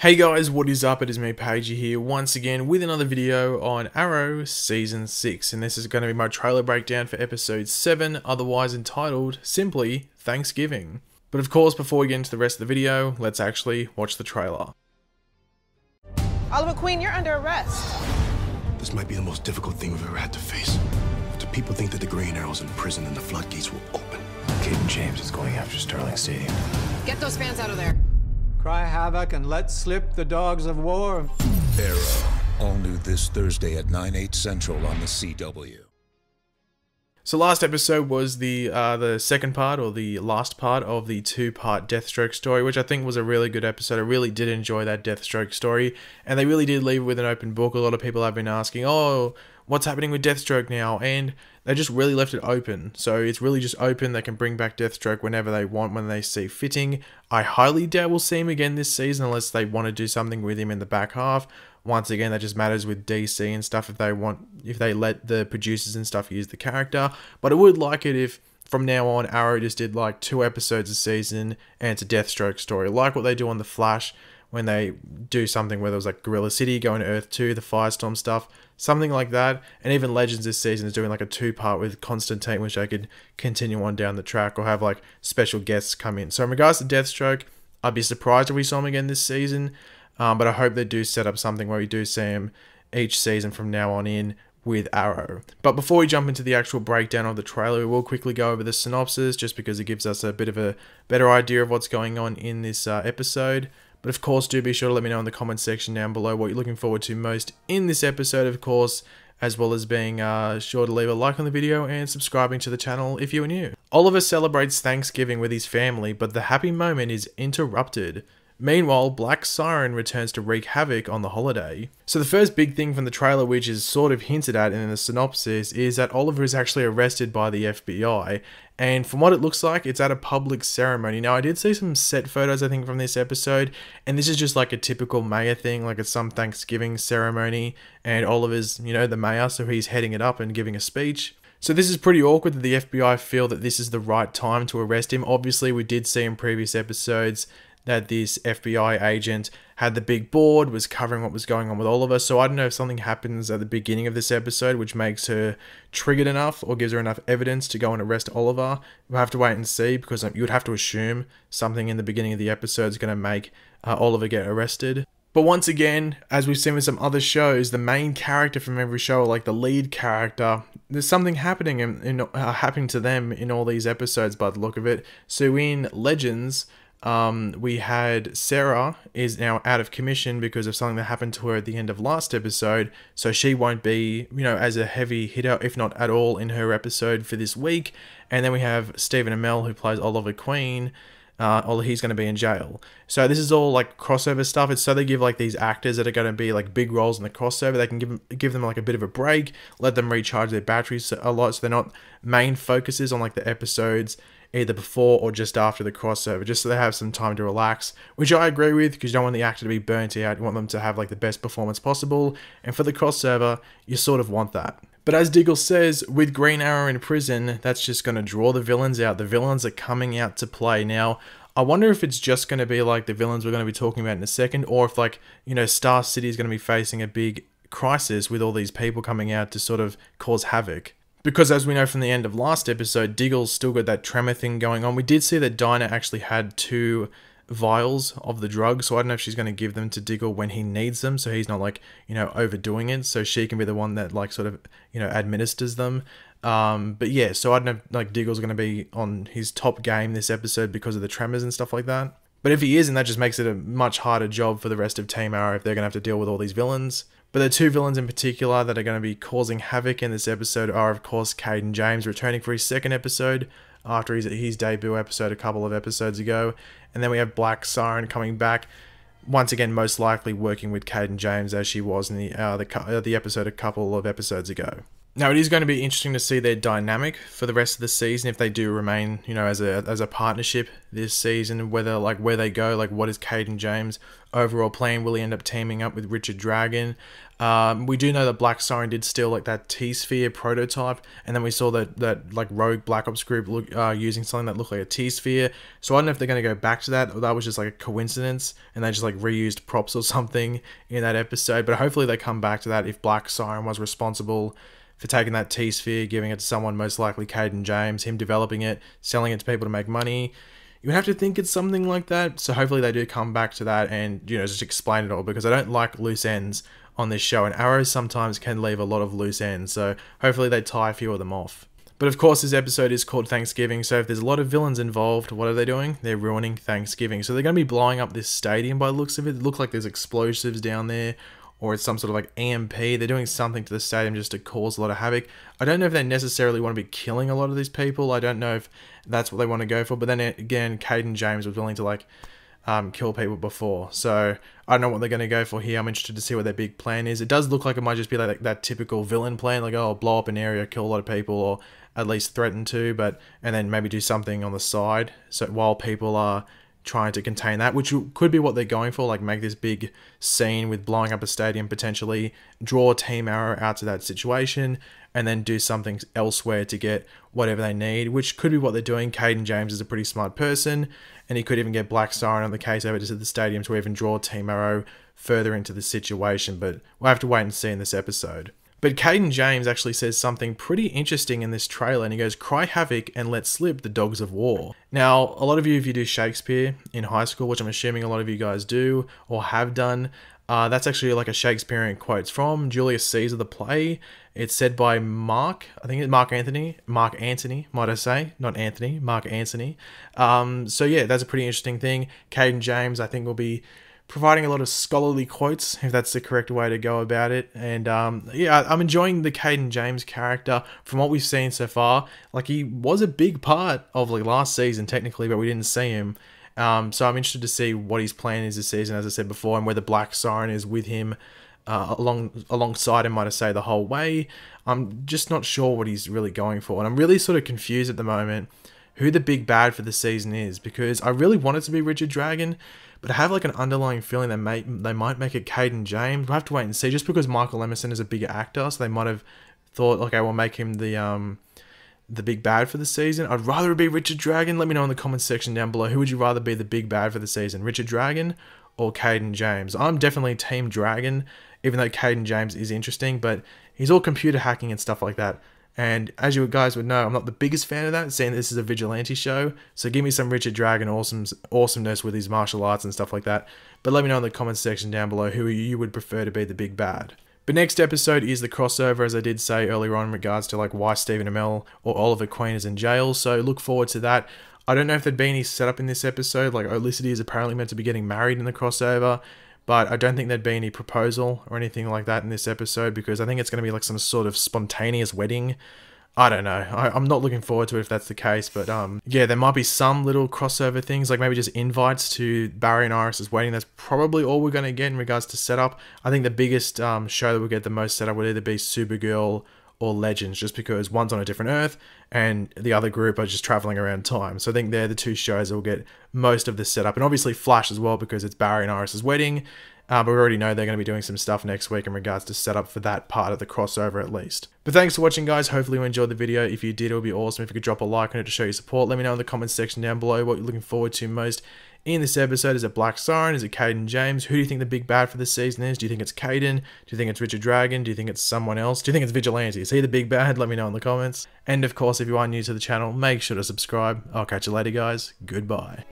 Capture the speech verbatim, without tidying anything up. Hey guys, what is up? It is me, Pagey, here once again with another video on Arrow Season six, and this is going to be my trailer breakdown for Episode seven, otherwise entitled simply Thanksgiving. But of course, before we get into the rest of the video, let's actually watch the trailer. Oliver Queen, you're under arrest. This might be the most difficult thing we've ever had to face. Do people think that the Green Arrow's in prison and the floodgates will open? Cayden James is going after Sterling Stadium. Get those fans out of there. Cry havoc and let slip the dogs of war. Arrow, all new this Thursday at nine, eight central on the C W. So last episode was the uh, the second part, or the last part of the two-part Deathstroke story, which I think was a really good episode. I really did enjoy that Deathstroke story, and they really did leave it with an open book. A lot of people have been asking, oh, what's happening with Deathstroke now? And they just really left it open. So it's really just open. They can bring back Deathstroke whenever they want, when they see fitting. I highly doubt we'll see him again this season unless they want to do something with him in the back half. Once again, that just matters with D C and stuff if they want, if they let the producers and stuff use the character. But I would like it if from now on Arrow just did like two episodes a season and it's a Deathstroke story, like what they do on The Flash. When they do something, whether it was like Guerrilla City, going to Earth two, the Firestorm stuff, something like that. And even Legends this season is doing like a two-part with Constantine, which I could continue on down the track, or have like special guests come in. So in regards to Deathstroke, I'd be surprised if we saw him again this season, um, but I hope they do set up something where we do see him each season from now on in with Arrow. But before we jump into the actual breakdown of the trailer, we will quickly go over the synopsis, just because it gives us a bit of a better idea of what's going on in this uh, episode. But of course, do be sure to let me know in the comments section down below what you're looking forward to most in this episode, of course, as well as being uh, sure to leave a like on the video and subscribing to the channel if you're new. Oliver celebrates Thanksgiving with his family, but the happy moment is interrupted. Meanwhile, Black Siren returns to wreak havoc on the holiday. So the first big thing from the trailer, which is sort of hinted at in the synopsis, is that Oliver is actually arrested by the F B I. And from what it looks like, it's at a public ceremony. Now, I did see some set photos, I think, from this episode. And this is just like a typical mayor thing, like it's some Thanksgiving ceremony. And Oliver's, you know, the mayor, so he's heading it up and giving a speech. So this is pretty awkward that the F B I feel that this is the right time to arrest him. Obviously, we did see in previous episodes that this F B I agent had the big board, was covering what was going on with Oliver. So I don't know if something happens at the beginning of this episode which makes her triggered enough or gives her enough evidence to go and arrest Oliver. We'll have to wait and see, because you would have to assume something in the beginning of the episode is going to make uh, Oliver get arrested. But once again, as we've seen with some other shows, the main character from every show, like the lead character, there's something happening in, in, uh, happening to them in all these episodes by the look of it. So in Legends, Um, we had Sarah is now out of commission because of something that happened to her at the end of last episode. So she won't be, you know, as a heavy hitter, if not at all, in her episode for this week. And then we have Stephen Amell, who plays Oliver Queen. Uh, or he's going to be in jail. So this is all like crossover stuff. It's so they give like these actors that are going to be like big roles in the crossover, they can give them, give them like a bit of a break, let them recharge their batteries a lot, so they're not main focuses on like the episodes either before or just after the crossover, just so they have some time to relax, which I agree with, because you don't want the actor to be burnt out. You want them to have like the best performance possible, and for the crossover, you sort of want that. But as Diggle says, with Green Arrow in prison, that's just going to draw the villains out. The villains are coming out to play. Now, I wonder if it's just going to be like the villains we're going to be talking about in a second, or if like, you know, Star City is going to be facing a big crisis with all these people coming out to sort of cause havoc. Because as we know from the end of last episode, Diggle's still got that tremor thing going on. We did see that Dinah actually had two vials of the drug, so I don't know if she's going to give them to Diggle when he needs them, so he's not like, you know, overdoing it, so she can be the one that like sort of, you know, administers them. Um but yeah, so I don't know if like Diggle's going to be on his top game this episode because of the tremors and stuff like that. But if he isn't, that just makes it a much harder job for the rest of Team Arrow if they're going to have to deal with all these villains. But the two villains in particular that are going to be causing havoc in this episode are, of course, Cayden James, returning for his second episode after his, his debut episode a couple of episodes ago. And then we have Black Siren coming back, once again, most likely working with Cayden James as she was in the, uh, the, uh, the episode a couple of episodes ago. Now, it is going to be interesting to see their dynamic for the rest of the season if they do remain, you know, as a as a partnership this season, whether, like, where they go, like, what is Cayden James' overall plan? Will he end up teaming up with Richard Dragon? Um, we do know that Black Siren did steal, like, that T-Sphere prototype, and then we saw that, that like, Rogue Black Ops group look, uh, using something that looked like a T-Sphere, so I don't know if they're going to go back to that, or that was just, like, a coincidence, and they just, like, reused props or something in that episode, but hopefully they come back to that if Black Siren was responsible for taking that T-Sphere, giving it to someone, most likely Cayden James, him developing it, selling it to people to make money. You would have to think it's something like that. So hopefully they do come back to that and, you know, just explain it all, because I don't like loose ends on this show, and Arrow sometimes can leave a lot of loose ends. So hopefully they tie a few of them off. But of course, this episode is called Thanksgiving, so if there's a lot of villains involved, what are they doing? They're ruining Thanksgiving. So they're going to be blowing up this stadium by the looks of it. It looks like there's explosives down there, or it's some sort of, like, E M P. They're doing something to the stadium just to cause a lot of havoc. I don't know if they necessarily want to be killing a lot of these people. I don't know if that's what they want to go for. But then again, Cayden James was willing to, like, um, kill people before. So I don't know what they're going to go for here. I'm interested to see what their big plan is. It does look like it might just be like that typical villain plan. Like, oh, blow up an area, kill a lot of people, or at least threaten to. But and then maybe do something on the side. So while people are trying to contain that, which could be what they're going for, like make this big scene with blowing up a stadium, potentially draw Team Arrow out to that situation, and then do something elsewhere to get whatever they need, which could be what they're doing. Cayden James is a pretty smart person, and he could even get Black Siren on the case over to the stadium to even draw Team Arrow further into the situation, but we'll have to wait and see in this episode. But Cayden James actually says something pretty interesting in this trailer, and he goes, "Cry havoc and let slip the dogs of war." Now, a lot of you, if you do Shakespeare in high school, which I'm assuming a lot of you guys do or have done, uh, that's actually like a Shakespearean quote. It's from Julius Caesar, the play. It's said by Mark, I think it's Mark Antony, Mark Antony, might I say, not Anthony, Mark Antony. Um, so yeah, that's a pretty interesting thing. Cayden James, I think, will be providing a lot of scholarly quotes, if that's the correct way to go about it. And um, yeah, I'm enjoying the Cayden James character from what we've seen so far. Like, he was a big part of, like, last season technically, but we didn't see him. Um, so I'm interested to see what his plan is this season, as I said before, and whether Black Siren is with him uh, along alongside him, might I say, the whole way. I'm just not sure what he's really going for, and I'm really sort of confused at the moment who the big bad for the season is, because I really want it to be Richard Dragon, but I have, like, an underlying feeling they may, they might make it Cayden James. We'll have to wait and see, just because Michael Emerson is a bigger actor, so they might have thought, okay, we'll make him the um, the big bad for the season. I'd rather it be Richard Dragon. Let me know in the comments section down below, who would you rather be the big bad for the season, Richard Dragon or Cayden James? I'm definitely Team Dragon, even though Cayden James is interesting, but he's all computer hacking and stuff like that. And as you guys would know, I'm not the biggest fan of that, seeing this is a vigilante show. So give me some Richard Dragon awesome, awesomeness with his martial arts and stuff like that. But let me know in the comments section down below who you would prefer to be the big bad. But next episode is the crossover, as I did say earlier on, in regards to, like, why Stephen Amell or Oliver Queen is in jail. So look forward to that. I don't know if there'd be any setup in this episode. Like, Olicity is apparently meant to be getting married in the crossover, but I don't think there'd be any proposal or anything like that in this episode, because I think it's going to be like some sort of spontaneous wedding. I don't know. I, I'm not looking forward to it if that's the case, but um, yeah, there might be some little crossover things, like maybe just invites to Barry and Iris' wedding. That's probably all we're going to get in regards to setup. I think the biggest um, show that we'll get the most setup would either be Supergirl or Legends, just because one's on a different Earth and the other group are just traveling around time. So I think they're the two shows that will get most of the setup, and obviously Flash as well, because it's Barry and Iris' wedding. Uh, but we already know they're going to be doing some stuff next week in regards to setup for that part of the crossover at least. But thanks for watching, guys. Hopefully you enjoyed the video. If you did, it would be awesome if you could drop a like on it to show your support. Let me know in the comments section down below what you're looking forward to most in this episode. Is it Black Siren? Is it Cayden James? Who do you think the big bad for this season is? Do you think it's Cayden? Do you think it's Richard Dragon? Do you think it's someone else? Do you think it's Vigilante? Is he the big bad? Let me know in the comments. And of course, if you are new to the channel, make sure to subscribe. I'll catch you later, guys. Goodbye.